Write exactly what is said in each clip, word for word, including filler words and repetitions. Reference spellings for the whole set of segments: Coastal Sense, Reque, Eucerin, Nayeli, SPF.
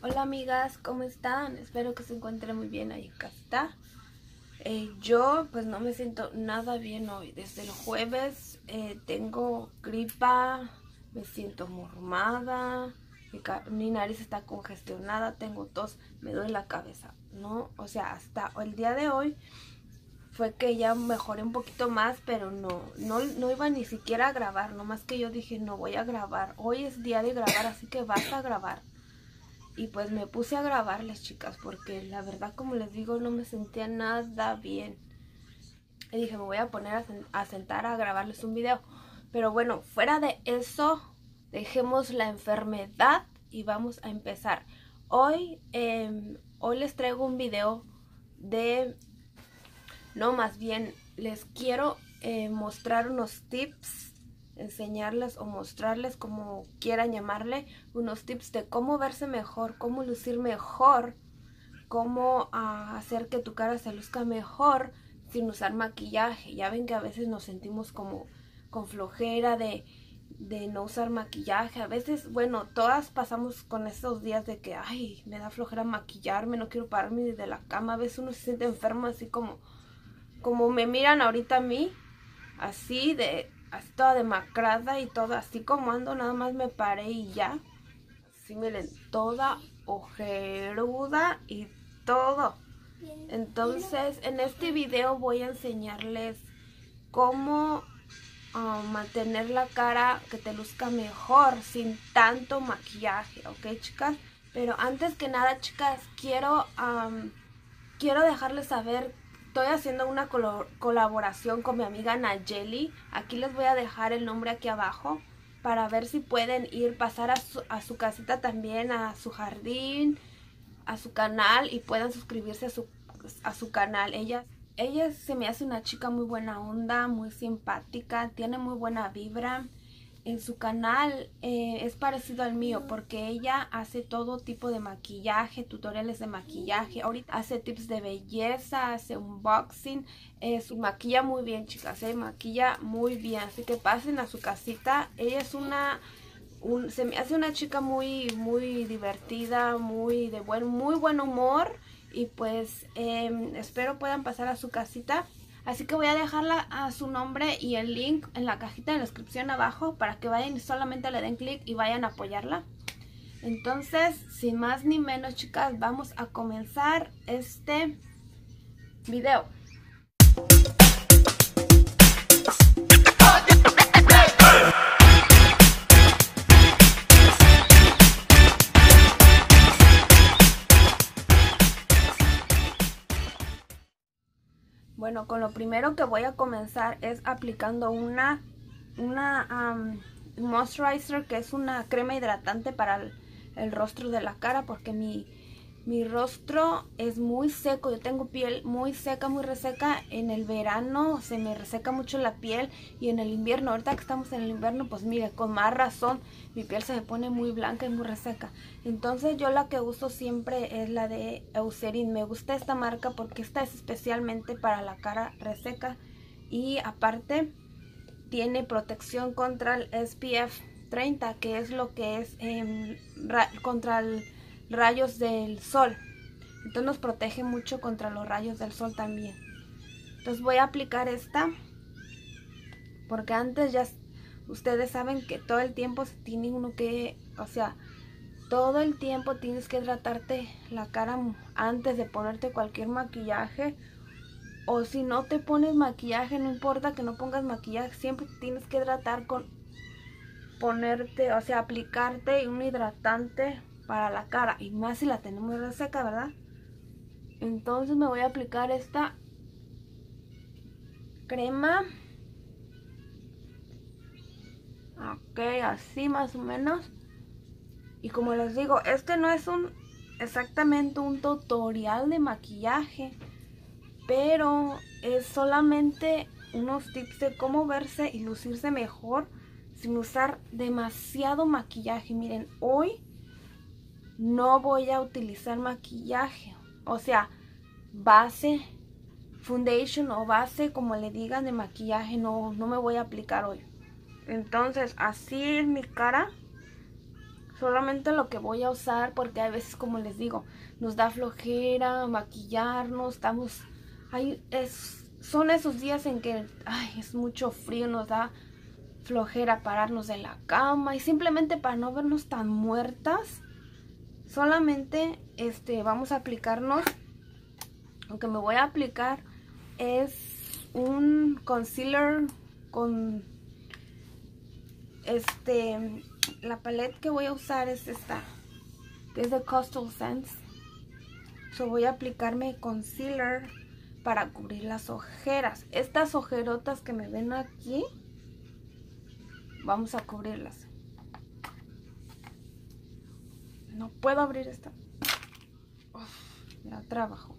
Hola amigas, ¿cómo están? Espero que se encuentren muy bien ahí en casita. Eh, yo pues no me siento nada bien hoy. Desde el jueves eh, tengo gripa, me siento mormada, mi, mi nariz está congestionada, tengo tos, me duele la cabeza, ¿no? O sea, hasta el día de hoy fue que ya mejoré un poquito más, pero no, no, no iba ni siquiera a grabar. Nomás que yo dije, no voy a grabar, hoy es día de grabar, así que vas a grabar. Y pues me puse a grabarles, chicas, porque la verdad, como les digo, no me sentía nada bien. Y dije, me voy a poner a, sen a sentar a grabarles un video. Pero bueno, fuera de eso, dejemos la enfermedad y vamos a empezar. Hoy, eh, hoy les traigo un video de... No, más bien, les quiero eh, mostrar unos tips... enseñarles o mostrarles, como quieran llamarle, unos tips de cómo verse mejor, cómo lucir mejor, cómo uh, hacer que tu cara se luzca mejor sin usar maquillaje. Ya ven que a veces nos sentimos como con flojera de, de no usar maquillaje. A veces, bueno, todas pasamos con estos días de que, ay, me da flojera maquillarme, no quiero pararme de la cama. A veces uno se siente enfermo, así como, como me miran ahorita a mí, así de... así toda demacrada y toda así como ando, nada más me paré y ya. Así miren, toda ojeruda y todo. Entonces, en este video voy a enseñarles cómo uh, mantener la cara que te luzca mejor sin tanto maquillaje, ¿ok, chicas? Pero antes que nada, chicas, quiero, um, quiero dejarles saber. Estoy haciendo una colaboración con mi amiga Nayeli. Aquí les voy a dejar el nombre aquí abajo para ver si pueden ir, pasar a su, a su casita también, a su jardín, a su canal, y puedan suscribirse a su, a su canal. Ella, ella se me hace una chica muy buena onda, muy simpática, tiene muy buena vibra. En su canal eh, es parecido al mío, porque ella hace todo tipo de maquillaje, tutoriales de maquillaje, ahorita hace tips de belleza, hace unboxing, eh, su maquilla muy bien, chicas, eh, maquilla muy bien, así que pasen a su casita. Ella es una, un, se me hace una chica muy, muy divertida, muy de buen, muy buen humor, y pues eh, espero puedan pasar a su casita. Así que voy a dejarla a su nombre y el link en la cajita de la descripción abajo para que vayan y solamente le den clic y vayan a apoyarla. Entonces, sin más ni menos, chicas, vamos a comenzar este video. Bueno, con lo primero que voy a comenzar es aplicando una, una um, moisturizer, que es una crema hidratante para el, el rostro de la cara, porque mi, mi rostro es muy seco. Yo tengo piel muy seca, muy reseca. En el verano se me reseca mucho la piel, y en el invierno, ahorita que estamos en el invierno, pues mire, con más razón, mi piel se me pone muy blanca y muy reseca. Entonces yo la que uso siempre es la de Eucerin. Me gusta esta marca porque esta es especialmente para la cara reseca, y aparte tiene protección contra el S P F treinta, que es lo que es eh, contra el rayos del sol. Entonces nos protege mucho contra los rayos del sol también. Entonces voy a aplicar esta, porque antes ya ustedes saben que todo el tiempo se tiene uno que, o sea, todo el tiempo tienes que hidratarte la cara antes de ponerte cualquier maquillaje. O si no te pones maquillaje, no importa que no pongas maquillaje, siempre tienes que hidratar con ponerte, o sea, aplicarte un hidratante para la cara, y más si la tenemos reseca, ¿verdad? Entonces me voy a aplicar esta crema. Ok, así más o menos. Y como les digo, este no es un exactamente un tutorial de maquillaje, pero es solamente unos tips de cómo verse y lucirse mejor sin usar demasiado maquillaje. Miren, hoy no voy a utilizar maquillaje, o sea, base, foundation o base, como le digan, de maquillaje, no, no me voy a aplicar hoy. Entonces, así es mi cara. solamente lo que voy a usar, porque a veces, como les digo, nos da flojera maquillarnos, estamos ahí, es, son esos días en que ay, es mucho frío, nos da flojera pararnos de la cama, y simplemente para no vernos tan muertas, solamente este vamos a aplicarnos, lo que me voy a aplicar es un concealer con este, la palette que voy a usar es esta, que es de Coastal Sense. So voy a aplicarme concealer para cubrir las ojeras, estas ojerotas que me ven aquí, vamos a cubrirlas. No puedo abrir esta. Uf, ya trabajo.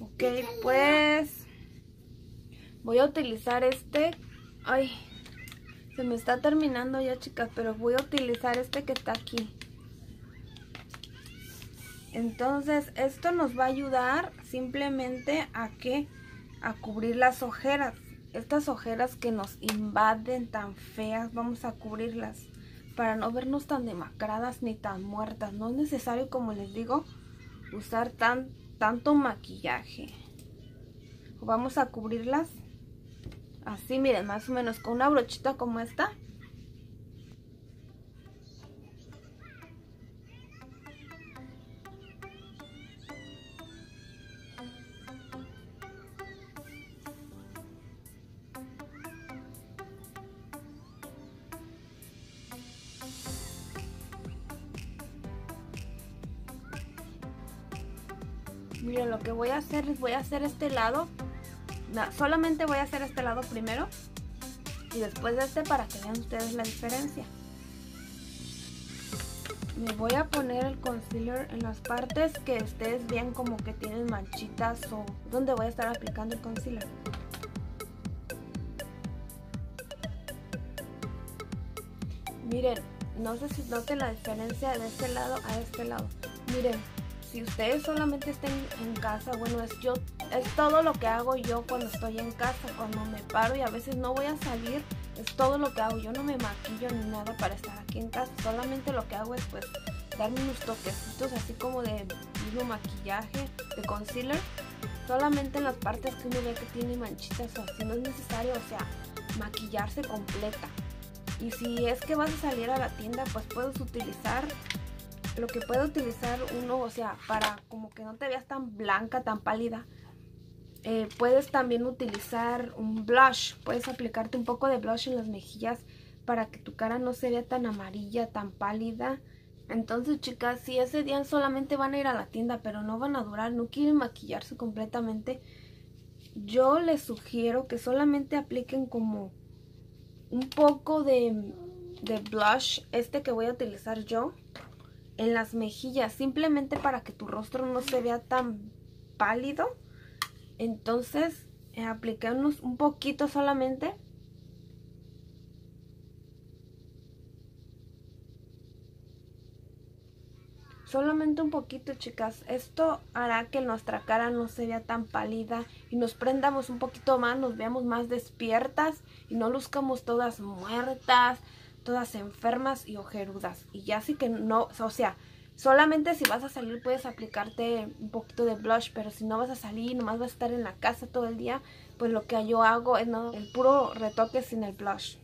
Ok, pues voy a utilizar este. Ay, se me está terminando ya, chicas, pero voy a utilizar este que está aquí. Entonces, esto nos va a ayudar simplemente a que a cubrir las ojeras. Estas ojeras que nos invaden tan feas, vamos a cubrirlas para no vernos tan demacradas ni tan muertas. No es necesario, como les digo, usar tan, tanto maquillaje. Vamos a cubrirlas así, miren, más o menos con una brochita como esta. Miren, lo que voy a hacer es voy a hacer este lado, no, solamente voy a hacer este lado primero y después de este para que vean ustedes la diferencia. Me voy a poner el concealer en las partes que ustedes vean como que tienen manchitas o donde voy a estar aplicando el concealer. Miren, no sé si noten la diferencia de este lado a este lado. Miren. Si ustedes solamente estén en casa, bueno, es yo es todo lo que hago yo cuando estoy en casa, cuando me paro y a veces no voy a salir, es todo lo que hago. Yo no me maquillo ni nada para estar aquí en casa, solamente lo que hago es pues darme unos toquecitos así como de mismo maquillaje, de concealer, solamente en las partes que uno ve que tiene manchitas o así. No es necesario, o sea, maquillarse completa. Y si es que vas a salir a la tienda, pues puedes utilizar lo que puede utilizar uno, o sea, para como que no te veas tan blanca, tan pálida. Eh, puedes también utilizar un blush, puedes aplicarte un poco de blush en las mejillas para que tu cara no se vea tan amarilla, tan pálida. Entonces, chicas, si ese día solamente van a ir a la tienda, pero no van a durar, no quieren maquillarse completamente, yo les sugiero que solamente apliquen como un poco de, de blush, este que voy a utilizar yo, en las mejillas, simplemente para que tu rostro no se vea tan pálido. Entonces, eh, apliquemos un poquito solamente. Solamente un poquito, chicas. Esto hará que nuestra cara no se vea tan pálida y nos prendamos un poquito más, nos veamos más despiertas y no luzcamos todas muertas, todas enfermas y ojerudas. Y ya sí que no, o sea, solamente si vas a salir puedes aplicarte un poquito de blush, pero si no vas a salir, nomás vas a estar en la casa todo el día, pues lo que yo hago es no, el puro retoque sin el blush.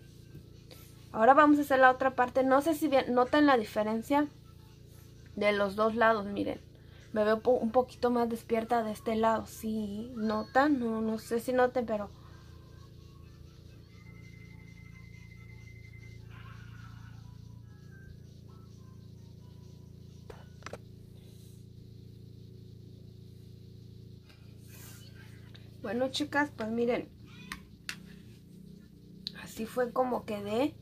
Ahora vamos a hacer la otra parte. No sé si bien notan la diferencia de los dos lados, miren. Me veo un poquito más despierta de este lado. Sí, notan, no, no sé si noten, pero bueno, chicas, pues miren, así fue como quedé.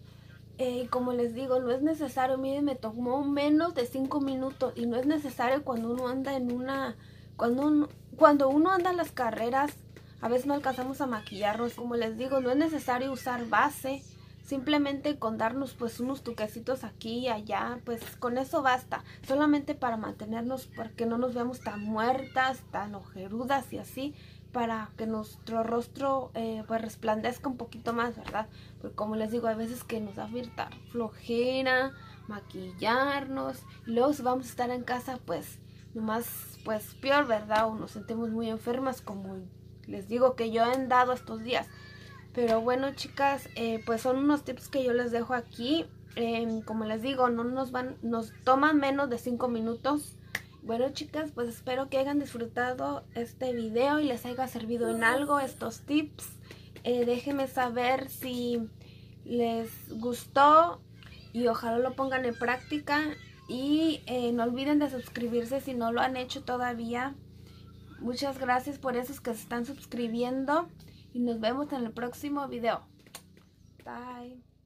Eh, y como les digo, no es necesario, miren, me tomó menos de cinco minutos. Y no es necesario cuando uno anda en una... Cuando uno, cuando uno anda en las carreras, a veces no alcanzamos a maquillarnos. Como les digo, no es necesario usar base. Simplemente con darnos pues unos toquecitos aquí y allá, pues con eso basta. Solamente para mantenernos, porque no nos veamos tan muertas, tan ojerudas y así, para que nuestro rostro eh, pues resplandezca un poquito más, ¿verdad? Porque como les digo, hay veces que nos da flojera maquillarnos, y luego si vamos a estar en casa, pues nomás, pues peor, ¿verdad? O nos sentimos muy enfermas, como les digo que yo he andado estos días. Pero bueno, chicas, eh, pues son unos tips que yo les dejo aquí. Eh, como les digo, no nos van, nos toman menos de cinco minutos. Bueno, chicas, pues espero que hayan disfrutado este video y les haya servido en algo estos tips. Eh, déjenme saber si les gustó y ojalá lo pongan en práctica. Y eh, no olviden de suscribirse si no lo han hecho todavía. Muchas gracias por esos que se están suscribiendo y nos vemos en el próximo video. Bye.